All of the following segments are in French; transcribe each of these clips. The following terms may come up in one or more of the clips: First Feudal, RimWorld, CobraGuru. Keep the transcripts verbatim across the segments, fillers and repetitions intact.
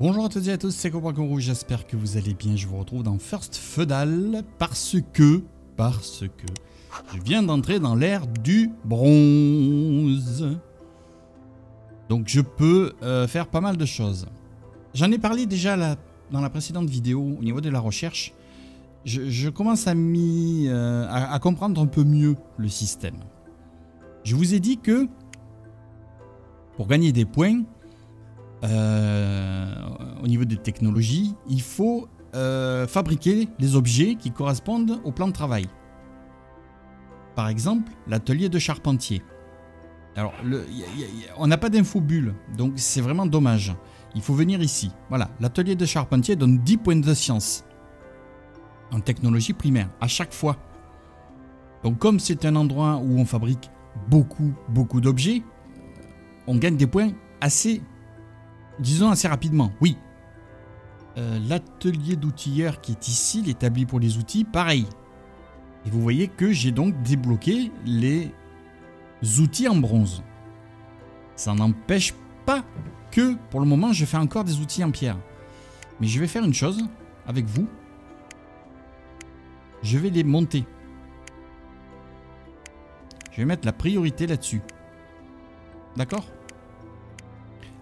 Bonjour à toutes et à tous, c'est CobraGuru, j'espère que vous allez bien. Je vous retrouve dans First Feudal parce que, parce que, je viens d'entrer dans l'ère du bronze. Donc je peux euh, faire pas mal de choses. J'en ai parlé déjà la, dans la précédente vidéo au niveau de la recherche. Je, je commence à, m'y, euh, à, à comprendre un peu mieux le système. Je vous ai dit que pour gagner des points, Euh, au niveau des technologies, il faut euh, fabriquer les objets qui correspondent au plan de travail. Par exemple, l'atelier de charpentier. Alors, le, y a, y a, y a, on n'a pas d'infobule, donc c'est vraiment dommage. Il faut venir ici. Voilà, l'atelier de charpentier donne dix points de science en technologie primaire, à chaque fois. Donc, comme c'est un endroit où on fabrique beaucoup, beaucoup d'objets, on gagne des points assez... Disons assez rapidement, oui. Euh, L'atelier d'outilleur qui est ici, l'établi pour les outils, pareil. Et vous voyez que j'ai donc débloqué les outils en bronze. Ça n'empêche pas que, pour le moment, je fais encore des outils en pierre. Mais je vais faire une chose avec vous. Je vais les monter. Je vais mettre la priorité là-dessus. D'accord ?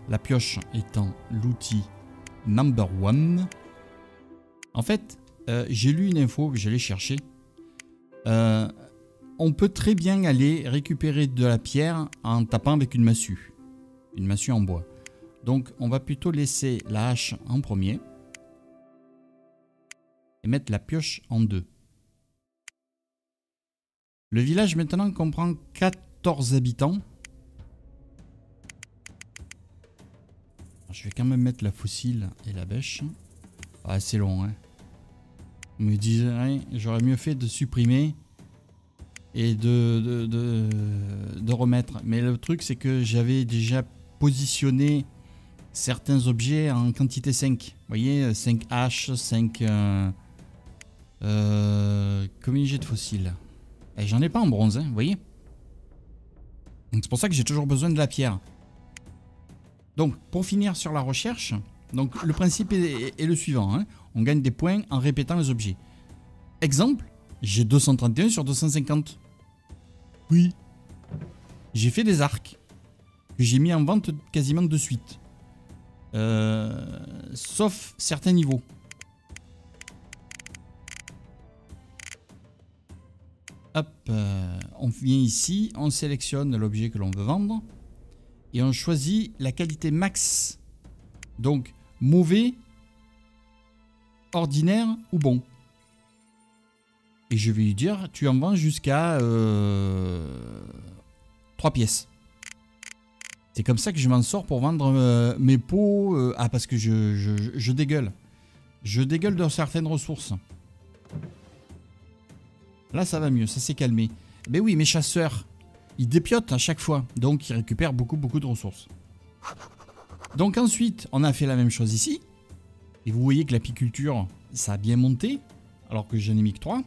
La pioche étant l'outil number one. En fait, euh, j'ai lu une info, j'allais chercher. Euh, on peut très bien aller récupérer de la pierre en tapant avec une massue. Une massue en bois. Donc, on va plutôt laisser la hache en premier. Et mettre la pioche en deux. Le village maintenant comprend quatorze habitants. Je vais quand même mettre la fossile et la bêche. Ah, c'est long, hein. On me dirait, j'aurais mieux fait de supprimer et de, de, de, de remettre. Mais le truc, c'est que j'avais déjà positionné certains objets en quantité cinq. Vous voyez, cinq haches, cinq... Euh, euh, combien j'ai de fossiles? Et j'en ai pas en bronze, hein, vous voyez. Donc c'est pour ça que j'ai toujours besoin de la pierre. Donc, pour finir sur la recherche, donc le principe est, est, est le suivant. Hein. On gagne des points en répétant les objets. Exemple, j'ai deux cent trente et un sur deux cent cinquante. Oui. J'ai fait des arcs que j'ai mis en vente quasiment de suite. Euh, sauf certains niveaux. Hop, euh, on vient ici, on sélectionne l'objet que l'on veut vendre. Et on choisit la qualité max. Donc, mauvais, ordinaire ou bon. Et je vais lui dire, tu en vends jusqu'à euh, trois pièces. C'est comme ça que je m'en sors pour vendre euh, mes pots. Euh, ah, parce que je, je, je dégueule. Je dégueule de certaines ressources. Là, ça va mieux, ça s'est calmé. Mais oui, mes chasseurs... Ils dépiotent à chaque fois, donc ils récupèrent beaucoup, beaucoup de ressources. Donc ensuite, on a fait la même chose ici. Et vous voyez que l'apiculture, ça a bien monté, alors que j'en ai mis que trois.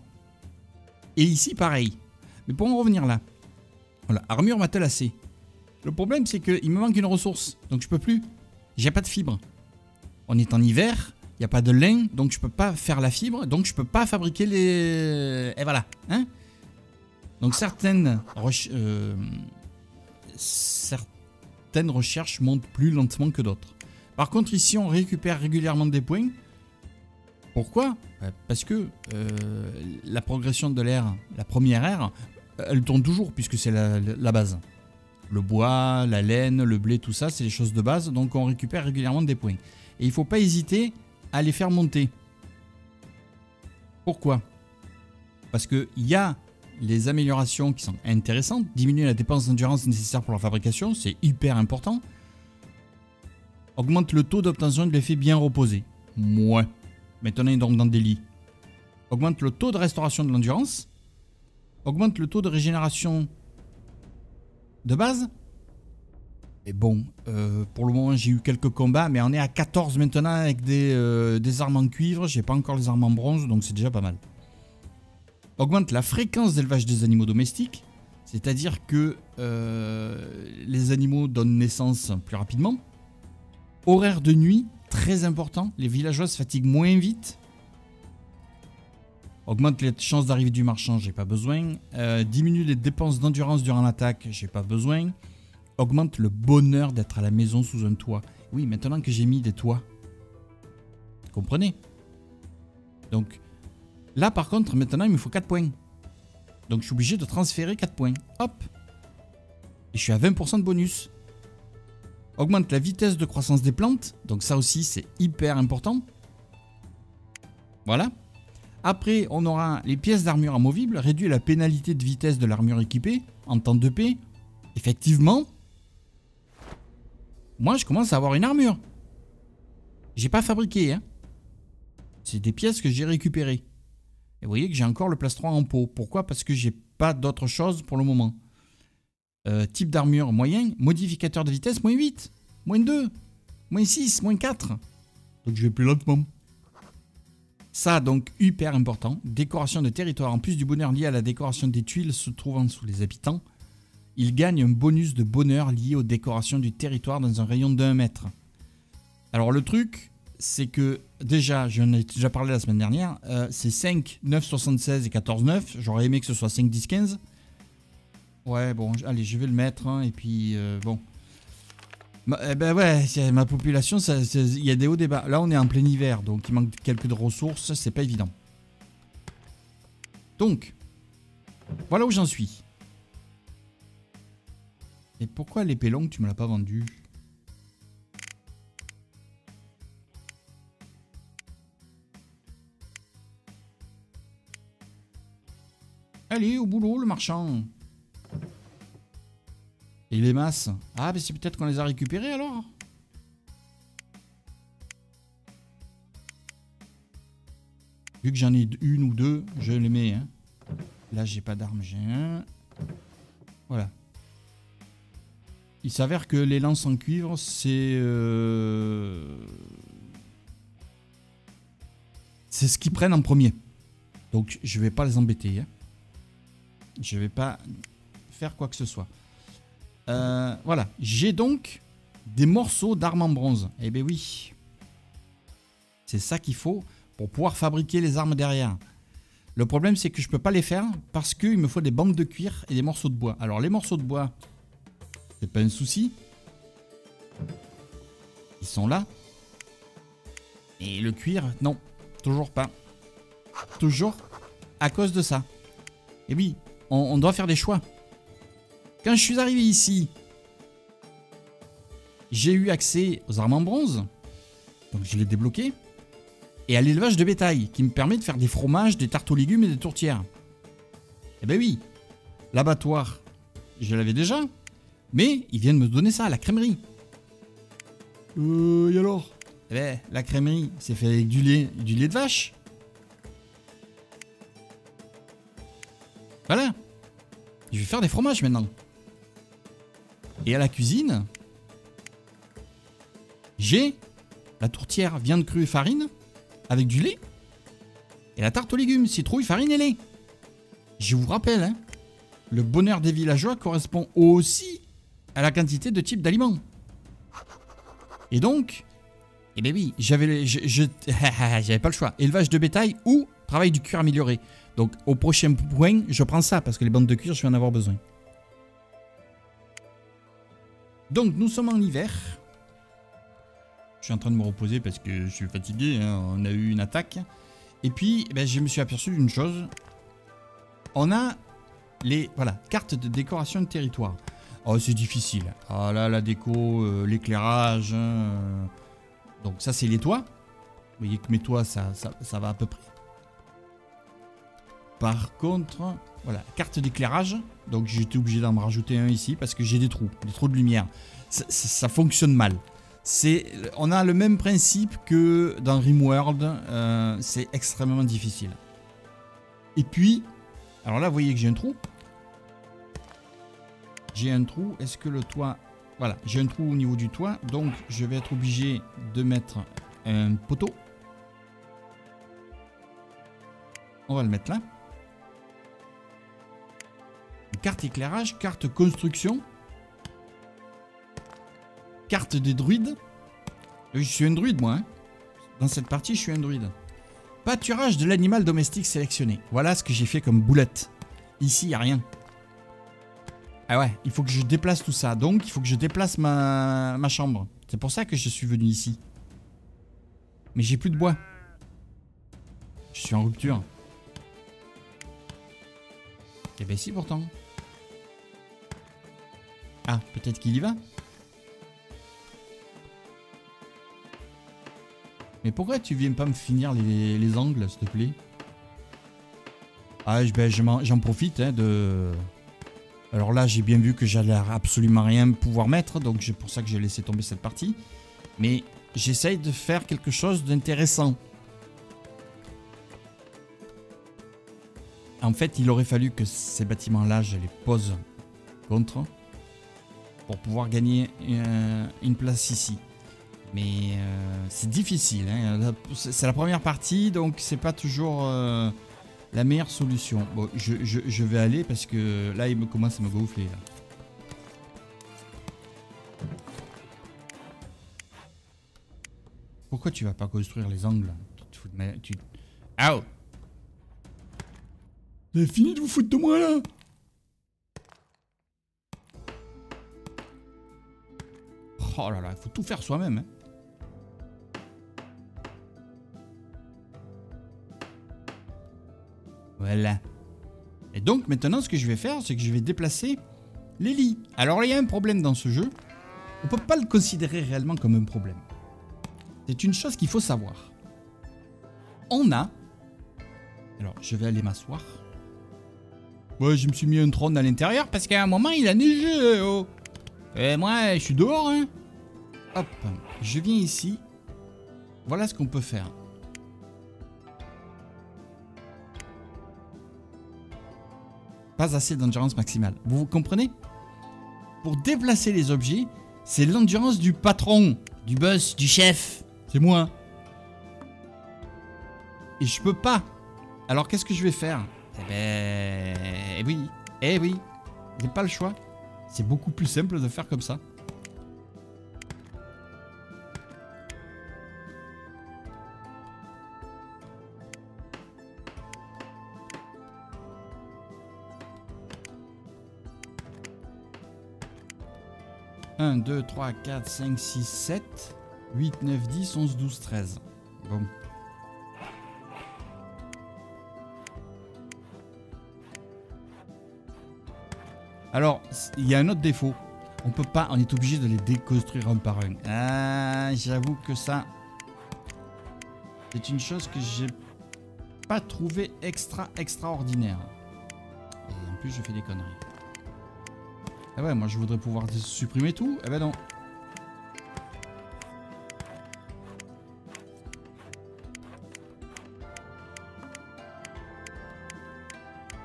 Et ici, pareil. Mais pour en revenir là, voilà, armure matelassée. Le problème, c'est qu'il me manque une ressource, donc je peux plus. J'ai pas de fibre. On est en hiver, il n'y a pas de lin, donc je peux pas faire la fibre, donc je peux pas fabriquer les... Et voilà, hein ? Donc certaines, reche euh, certaines recherches montent plus lentement que d'autres. Par contre ici on récupère régulièrement des points. Pourquoi? Parce que euh, la progression de l'ère, la première ère, elle tourne toujours puisque c'est la, la base. Le bois, la laine, le blé, tout ça c'est les choses de base. Donc on récupère régulièrement des points. Et il ne faut pas hésiter à les faire monter. Pourquoi? Parce qu'il y a... les améliorations qui sont intéressantes, diminuer la dépense d'endurance nécessaire pour la fabrication, c'est hyper important. Augmente le taux d'obtention de l'effet bien reposé. Mouais. Maintenant, il dort dans des lits. Augmente le taux de restauration de l'endurance. Augmente le taux de régénération de base. Et bon, euh, pour le moment, j'ai eu quelques combats, mais on est à quatorze maintenant avec des, euh, des armes en cuivre. J'ai pas encore les armes en bronze, donc c'est déjà pas mal. Augmente la fréquence d'élevage des animaux domestiques, c'est-à-dire que euh, les animaux donnent naissance plus rapidement. Horaire de nuit, très important. Les villageois se fatiguent moins vite. Augmente les chances d'arrivée du marchand, j'ai pas besoin. Euh, diminue les dépenses d'endurance durant l'attaque, j'ai pas besoin. Augmente le bonheur d'être à la maison sous un toit. Oui, maintenant que j'ai mis des toits. Comprenez? Donc, là par contre, maintenant il me faut quatre points. Donc je suis obligé de transférer quatre points. Hop! Et je suis à vingt pour cent de bonus. Augmente la vitesse de croissance des plantes. Donc ça aussi, c'est hyper important. Voilà. Après, on aura les pièces d'armure amovibles. Réduit la pénalité de vitesse de l'armure équipée en temps de paix. Effectivement, moi, je commence à avoir une armure. J'ai pas fabriqué, hein. C'est des pièces que j'ai récupérées. Et vous voyez que j'ai encore le plastron en peau. Pourquoi? Parce que j'ai pas d'autre chose pour le moment. Euh, type d'armure moyen, modificateur de vitesse, moins huit, moins deux, moins six, moins quatre. Donc je vais plus lentement. Ça donc hyper important. Décoration de territoire. En plus du bonheur lié à la décoration des tuiles se trouvant sous les habitants, il gagne un bonus de bonheur lié aux décorations du territoire dans un rayon de un mètre. Alors le truc, c'est que déjà, j'en ai déjà parlé la semaine dernière, euh, c'est cinq, neuf, soixante-seize et quatorze, neuf. J'aurais aimé que ce soit cinq, dix, quinze. Ouais, bon, allez, je vais le mettre, hein, et puis, euh, bon. Ma, eh ben ouais, ma population, il y a des hauts des bas. Là, on est en plein hiver, donc il manque quelques ressources, c'est pas évident. Donc, voilà où j'en suis. Et pourquoi l'épée longue, tu me l'as pas vendue? Allez, au boulot, le marchand. Et les masses. Ah, mais c'est peut-être qu'on les a récupérées alors. Vu que j'en ai une ou deux, je les mets. Hein. Là, j'ai pas d'armes, j'ai un. Voilà. Il s'avère que les lances en cuivre, c'est... Euh... c'est ce qu'ils prennent en premier. Donc, je vais pas les embêter. Hein. Je vais pas faire quoi que ce soit. Euh, voilà, j'ai donc des morceaux d'armes en bronze. Eh ben oui, c'est ça qu'il faut pour pouvoir fabriquer les armes derrière. Le problème, c'est que je peux pas les faire parce qu'il me faut des bandes de cuir et des morceaux de bois. Alors les morceaux de bois, c'est pas un souci, ils sont là. Et le cuir, non, toujours pas, toujours à cause de ça. Eh oui, on, on doit faire des choix. Quand je suis arrivé ici, j'ai eu accès aux armes en bronze, donc je l'ai débloqué, et à l'élevage de bétail, qui me permet de faire des fromages, des tartes aux légumes et des tourtières. Eh ben oui, l'abattoir, je l'avais déjà, mais ils viennent me donner ça, la crèmerie. Euh, et alors? Eh ben, la crèmerie, c'est fait avec du lait, du lait de vache. Voilà, je vais faire des fromages maintenant. Et à la cuisine, j'ai la tourtière viande crue et farine avec du lait et la tarte aux légumes, citrouille, farine et lait. Je vous rappelle, hein, le bonheur des villageois correspond aussi à la quantité de type d'aliments. Et donc, eh ben oui, j'avais je, je, j'avais pas le choix. Élevage de bétail ou travail du cuir amélioré. Donc au prochain point, je prends ça parce que les bandes de cuir, je vais en avoir besoin. Donc, nous sommes en hiver. Je suis en train de me reposer parce que je suis fatigué. Hein. On a eu une attaque. Et puis, ben, je me suis aperçu d'une chose. On a les voilà, cartes de décoration de territoire. Oh, c'est difficile. Ah là, la déco, euh, l'éclairage. Euh... Donc, ça, c'est les toits. Vous voyez que mes toits, ça, ça, ça va à peu près. Par contre, voilà, carte d'éclairage. Donc j'étais obligé d'en rajouter un ici parce que j'ai des trous, des trous de lumière. Ça, ça, ça fonctionne mal. C'est, on a le même principe que dans RimWorld. Euh, c'est extrêmement difficile. Et puis, alors là, vous voyez que j'ai un trou. J'ai un trou. Est-ce que le toit... Voilà, j'ai un trou au niveau du toit. Donc je vais être obligé de mettre un poteau. On va le mettre là. Carte éclairage, carte construction, carte des druides. Je suis un druide, moi. Hein. Dans cette partie, je suis un druide. Pâturage de l'animal domestique sélectionné. Voilà ce que j'ai fait comme boulette. Ici, il n'y a rien. Ah ouais, il faut que je déplace tout ça. Donc, il faut que je déplace ma, ma chambre. C'est pour ça que je suis venu ici. Mais j'ai plus de bois. Je suis en rupture. Eh ben si, pourtant. Ah, peut-être qu'il y va. Mais pourquoi tu viens pas me finir les, les angles, s'il te plaît? Ah, ben, j'en profite hein, de... Alors là, j'ai bien vu que j'allais absolument rien pouvoir mettre, donc c'est pour ça que j'ai laissé tomber cette partie. Mais j'essaye de faire quelque chose d'intéressant. En fait, il aurait fallu que ces bâtiments-là, je les pose contre pour pouvoir gagner euh, une place ici. Mais euh, c'est difficile, hein. C'est la première partie, donc c'est pas toujours euh, la meilleure solution. Bon, je, je, je vais aller parce que là, il me commence à me gonfler. Là. Pourquoi tu vas pas construire les angles? Tu te fous de ma... Tu... Ow! J'ai fini de vous foutre de moi là. Oh là là, il faut tout faire soi-même. Hein. Voilà. Et donc maintenant ce que je vais faire, c'est que je vais déplacer les lits. Alors il y a un problème dans ce jeu. On ne peut pas le considérer réellement comme un problème. C'est une chose qu'il faut savoir. On a... Alors je vais aller m'asseoir. Ouais, je me suis mis un trône à l'intérieur parce qu'à un moment, il a neigé. Oh. Et moi, je suis dehors. Hein. Hop, je viens ici. Voilà ce qu'on peut faire. Pas assez d'endurance maximale. Vous vous comprenez? Pour déplacer les objets, c'est l'endurance du patron, du boss, du chef. C'est moi. Et je peux pas. Alors, qu'est-ce que je vais faire? Eh ben... Eh oui, eh oui, j'ai pas le choix. C'est beaucoup plus simple de faire comme ça. un, deux, trois, quatre, cinq, six, sept, huit, neuf, dix, onze, douze, treize. Bon. Alors, il y a un autre défaut. On peut pas, on est obligé de les déconstruire un par un. Ah, j'avoue que ça, c'est une chose que j'ai pas trouvé extra extraordinaire. Et en plus, je fais des conneries. Ah ouais, moi je voudrais pouvoir supprimer tout. Eh ben non.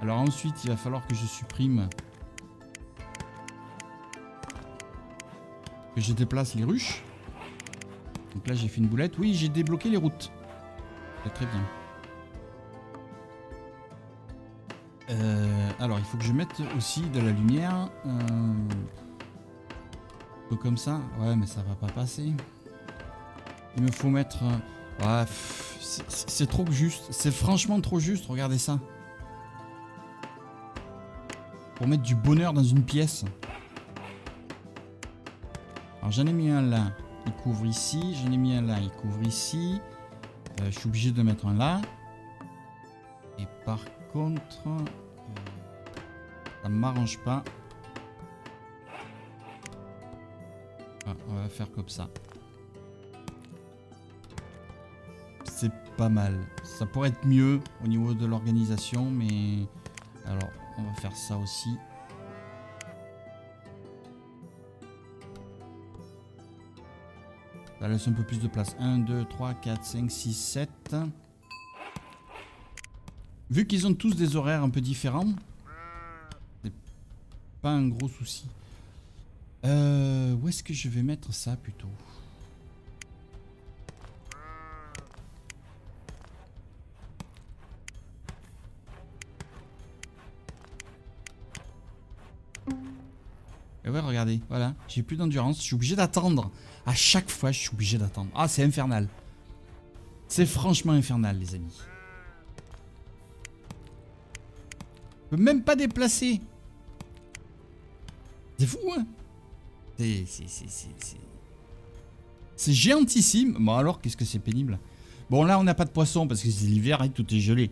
Alors ensuite, il va falloir que je supprime. Que je déplace les ruches. Donc là j'ai fait une boulette. Oui, j'ai débloqué les routes. Très très bien. Euh, alors il faut que je mette aussi de la lumière. Euh, un peu comme ça. Ouais, mais ça va pas passer. Il me faut mettre... Ouais, c'est trop juste. C'est franchement trop juste. Regardez ça. Pour mettre du bonheur dans une pièce. Alors j'en ai mis un là, il couvre ici, j'en ai mis un là, il couvre ici, euh, je suis obligé de mettre un là, et par contre, euh, ça ne m'arrange pas, ah, on va faire comme ça, c'est pas mal, ça pourrait être mieux au niveau de l'organisation, mais alors on va faire ça aussi. Ça laisse un peu plus de place. un, deux, trois, quatre, cinq, six, sept. Vu qu'ils ont tous des horaires un peu différents, c'est pas un gros souci. Euh, où est-ce que je vais mettre ça plutôt? Et ouais, regardez, voilà, j'ai plus d'endurance, je suis obligé d'attendre. À chaque fois, je suis obligé d'attendre. Ah, c'est infernal. C'est franchement infernal, les amis. Je peux même pas déplacer. C'est fou, hein. C'est... C'est géantissime. Bon, alors, qu'est-ce que c'est pénible. Bon, là, on n'a pas de poisson parce que c'est l'hiver et tout est gelé.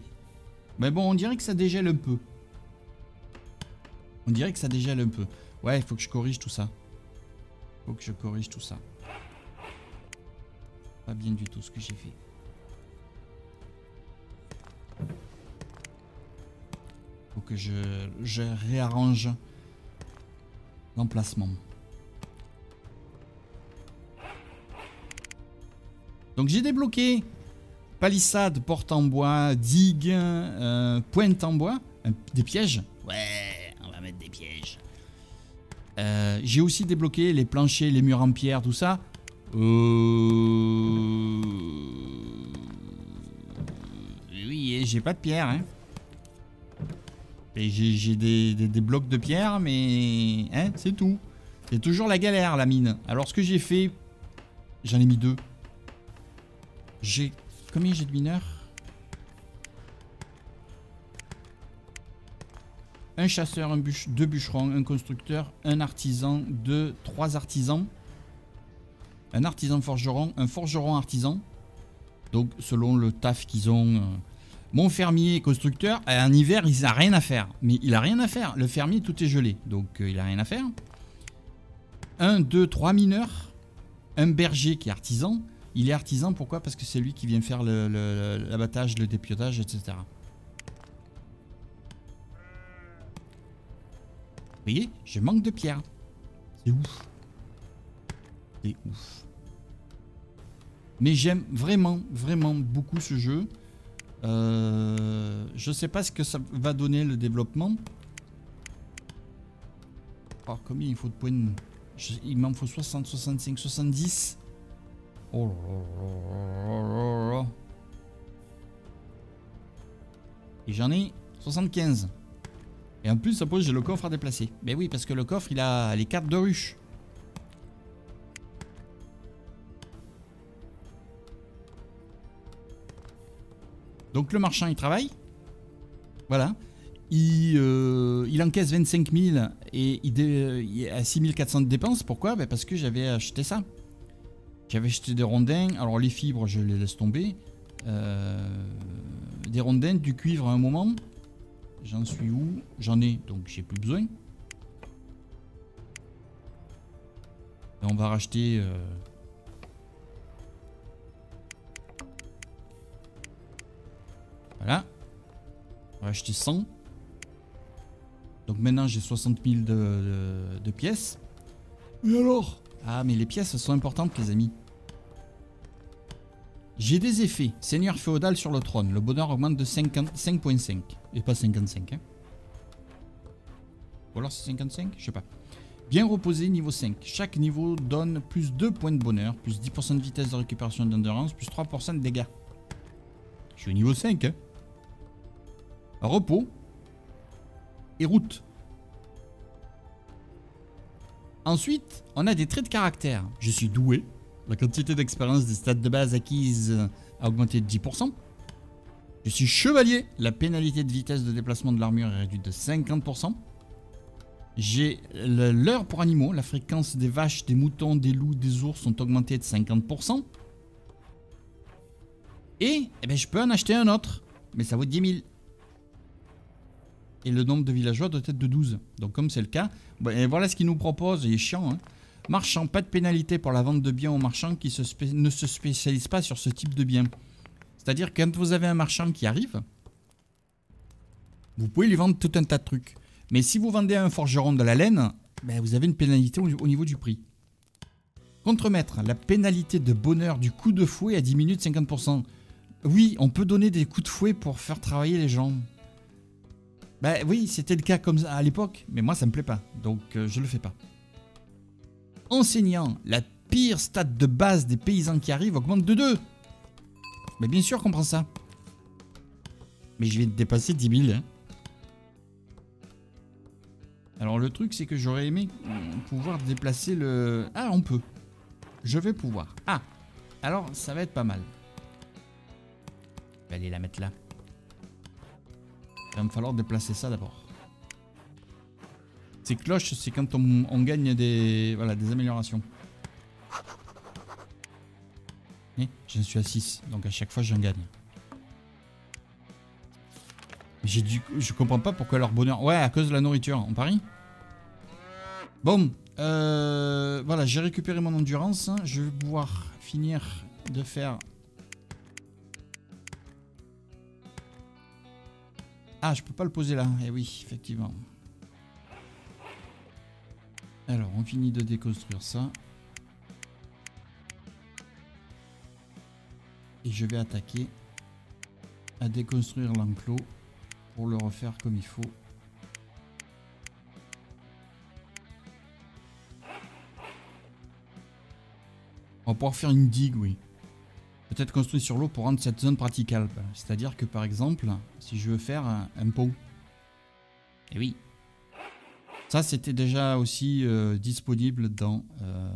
Mais bon, on dirait que ça dégèle un peu. On dirait que ça dégèle un peu. Ouais, il faut que je corrige tout ça. Faut que je corrige tout ça. Pas bien du tout ce que j'ai fait. Faut que je, je réarrange l'emplacement. Donc j'ai débloqué palissade, porte en bois, digue, euh, pointe en bois, euh, des pièges. Ouais, on va mettre des pièges. Euh, j'ai aussi débloqué les planchers, les murs en pierre, tout ça. Euh... Oui, j'ai pas de pierre. Hein. J'ai des, des, des blocs de pierre, mais hein, c'est tout. C'est toujours la galère, la mine. Alors ce que j'ai fait, j'en ai mis deux. J'ai... Combien j'ai de mineurs? Un chasseur, un bûche... deux bûcherons, un constructeur, un artisan, deux, trois artisans. Un artisan forgeron, un forgeron artisan. Donc selon le taf qu'ils ont... Mon fermier constructeur, en hiver, il n'a rien à faire. Mais il n'a rien à faire. Le fermier, tout est gelé. Donc euh, il n'a rien à faire. Un, deux, trois mineurs. Un berger qui est artisan. Il est artisan, pourquoi? Parce que c'est lui qui vient faire l'abattage, le, le, le dépiotage, et cetera. Vous voyez, je manque de pierre. C'est ouf. C'est ouf. Mais j'aime vraiment, vraiment beaucoup ce jeu. Euh, je sais pas ce que ça va donner le développement. Oh, combien il faut de points? je, Il m'en faut soixante, soixante-cinq, soixante-dix. Oh là là là là là. Et j'en ai soixante-quinze. Et en plus, ça pose, j'ai le coffre à déplacer. Mais oui, parce que le coffre, il a les cartes de ruche. Donc le marchand, il travaille. Voilà. Il, euh, il encaisse vingt-cinq mille et il, dé, il a six mille quatre cents de dépenses. Pourquoi? Ben parce que j'avais acheté ça. J'avais acheté des rondins, alors les fibres je les laisse tomber, euh, des rondins, du cuivre à un moment, j'en suis où? J'en ai, donc j'ai plus besoin. Et on va racheter... Euh... Voilà, on va acheter cent. Donc maintenant j'ai soixante mille de, de, de pièces. Et alors? Ah, mais les pièces sont importantes, les amis. J'ai des effets. Seigneur féodal sur le trône. Le bonheur augmente de cinq virgule cinq. Et pas cinquante-cinq. Hein. Ou alors c'est cinquante-cinq? Je sais pas. Bien reposé, niveau cinq. Chaque niveau donne plus deux points de bonheur, plus dix pour cent de vitesse de récupération d'endurance, plus trois pour cent de dégâts. Je suis au niveau cinq. Hein. Repos. Et route. Ensuite, on a des traits de caractère. Je suis doué. La quantité d'expérience des stats de base acquises a augmenté de dix pour cent. Je suis chevalier. La pénalité de vitesse de déplacement de l'armure est réduite de cinquante pour cent. J'ai l'heure pour animaux. La fréquence des vaches, des moutons, des loups, des ours sont augmentées de cinquante pour cent. Et eh ben, je peux en acheter un autre. Mais ça vaut dix mille. Et le nombre de villageois doit être de douze. Donc comme c'est le cas, et voilà ce qu'il nous propose. Il est chiant. Hein. Marchand, pas de pénalité pour la vente de biens aux marchands qui se ne se spécialisent pas sur ce type de biens. C'est-à-dire que quand vous avez un marchand qui arrive, vous pouvez lui vendre tout un tas de trucs. Mais si vous vendez à un forgeron de la laine, ben vous avez une pénalité au niveau du prix. Contremaître, la pénalité de bonheur du coup de fouet a diminué de cinquante pour cent. Oui, on peut donner des coups de fouet pour faire travailler les gens. Bah oui, c'était le cas comme ça à l'époque, mais moi ça me plaît pas, donc euh, je le fais pas. Enseignant, la pire stat de base des paysans qui arrivent augmente de deux. Mais bien sûr qu'on prend ça. Mais je vais dépasser dix mille. Hein. Alors le truc c'est que j'aurais aimé pouvoir déplacer le... Ah on peut. Je vais pouvoir. Ah. Alors ça va être pas mal. Je vais aller la mettre là. Il va me falloir déplacer ça d'abord. Ces cloches c'est quand on, on gagne des, voilà, des améliorations. Et je suis à six. Donc à chaque fois j'en gagne. J'ai dû, je comprends pas pourquoi leur bonheur... Ouais, à cause de la nourriture, on parie. Bon, euh, voilà, j'ai récupéré mon endurance. Je vais pouvoir finir de faire... Ah, je peux pas le poser là. Eh oui, effectivement. Alors, on finit de déconstruire ça. Et je vais attaquer à déconstruire l'enclos. Pour le refaire comme il faut. On va pouvoir faire une digue, oui. Peut-être construire sur l'eau pour rendre cette zone praticable. C'est-à-dire que par exemple, si je veux faire un, un pont. Et oui. Ça c'était déjà aussi euh, disponible dans... Euh...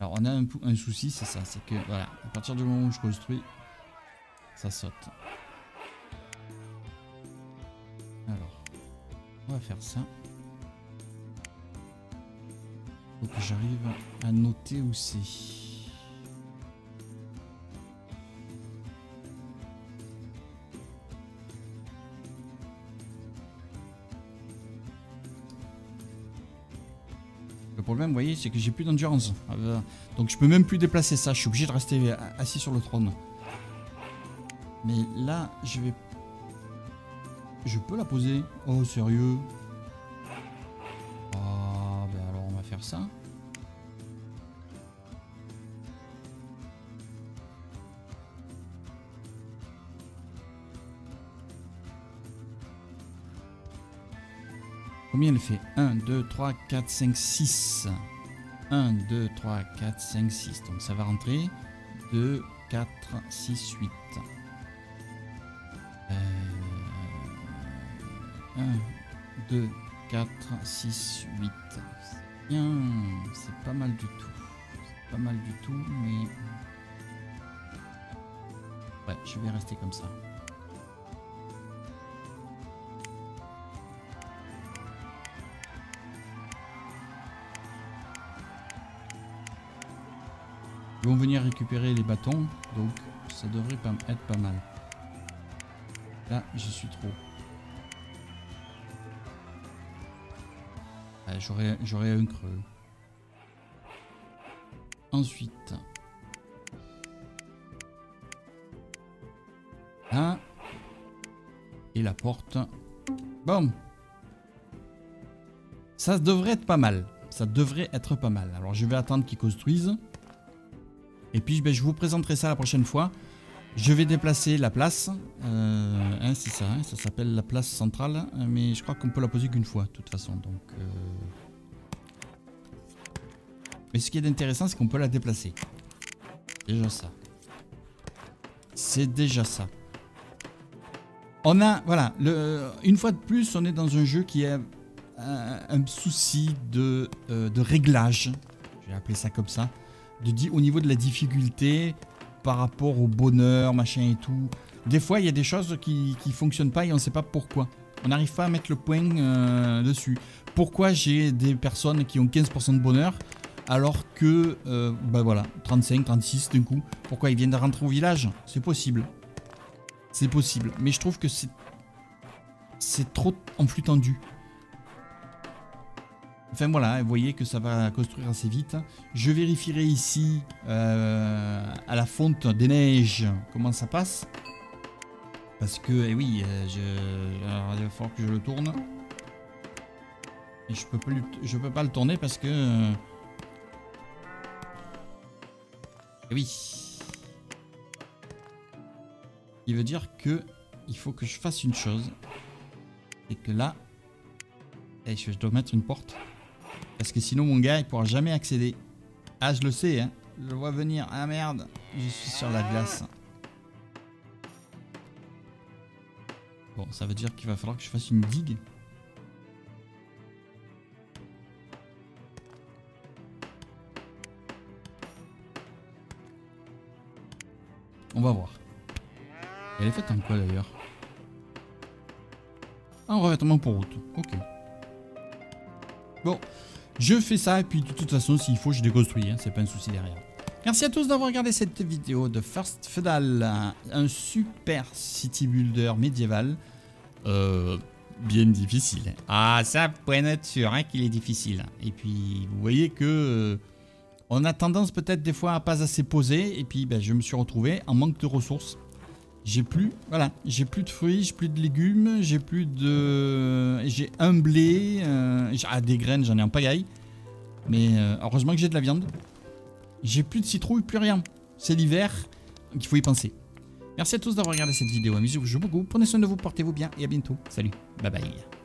Alors on a un, un souci, c'est ça. C'est que voilà, à partir du moment où je construis, ça saute. Alors, on va faire ça. Faut que j'arrive à noter où c'est. Le problème, vous voyez, c'est que j'ai plus d'endurance. Donc je peux même plus déplacer ça. Je suis obligé de rester assis sur le trône. Mais là, je vais... Je peux la poser? Oh sérieux? Ah ben alors on va faire ça. Combien elle fait? un, deux, trois, quatre, cinq, six. un, deux, trois, quatre, cinq, six. Donc ça va rentrer. deux, quatre, six, huit. un, deux, quatre, six, huit. C'est bien, c'est pas mal du tout. C'est pas mal du tout, mais... Ouais, je vais rester comme ça. Ils vont venir récupérer les bâtons, donc ça devrait être pas mal. Là, je suis trop... J'aurais un creux. Ensuite. Là. Et la porte. Bon. Ça devrait être pas mal. Ça devrait être pas mal. Alors je vais attendre qu'ils construisent. Et puis ben, je vous présenterai ça la prochaine fois. Je vais déplacer la place. Euh, hein, c'est ça, hein, ça s'appelle la place centrale. Mais je crois qu'on peut la poser qu'une fois, de toute façon. Donc, euh... Mais ce qui est intéressant, c'est qu'on peut la déplacer. Déjà ça. C'est déjà ça. On a, voilà, le, une fois de plus, on est dans un jeu qui a un, un souci de, euh, de réglage. Je vais appeler ça comme ça. De, au niveau de la difficulté... Par rapport au bonheur, machin et tout. Des fois, il y a des choses qui ne fonctionnent pas et on ne sait pas pourquoi. On n'arrive pas à mettre le point euh, dessus. Pourquoi j'ai des personnes qui ont quinze pour cent de bonheur alors que, euh, ben voilà, trente-cinq, trente-six d'un coup. Pourquoi ils viennent de rentrer au village? C'est possible. C'est possible. Mais je trouve que c'est c'est trop en flux tendu. Enfin voilà, vous voyez que ça va construire assez vite. Je vérifierai ici euh, à la fonte des neiges comment ça passe. Parce que, eh oui, je, alors, il va falloir que je le tourne. Et je peux plus, je peux pas le tourner parce que... Euh, eh oui. Il veut dire que il faut que je fasse une chose. Et que là, eh, je dois mettre une porte. Parce que sinon mon gars il pourra jamais accéder. Ah je le sais hein. Je le vois venir. Ah merde. Je suis sur la glace. Bon ça veut dire qu'il va falloir que je fasse une digue. On va voir. Elle est faite en quoi d'ailleurs? Un revêtement pour route. Ok. Bon. Je fais ça et puis de toute façon s'il faut je déconstruis. Hein, c'est pas un souci derrière. Merci à tous d'avoir regardé cette vidéo de First Feudal. Un, un super city builder médiéval. Euh... Bien difficile. Ah ça, vous pouvez en être sûr hein, qu'il est difficile. Et puis vous voyez que euh, on a tendance peut-être des fois à pas assez poser. Et puis ben, je me suis retrouvé en manque de ressources. J'ai plus, voilà, j'ai plus de fruits, j'ai plus de légumes, j'ai plus de, j'ai un blé, euh, ah, des graines, j'en ai en pagaille. Mais euh, heureusement que j'ai de la viande. J'ai plus de citrouille, plus rien. C'est l'hiver, donc il faut y penser. Merci à tous d'avoir regardé cette vidéo. Amusez-vous beaucoup, prenez soin de vous, portez-vous bien et à bientôt. Salut, bye bye.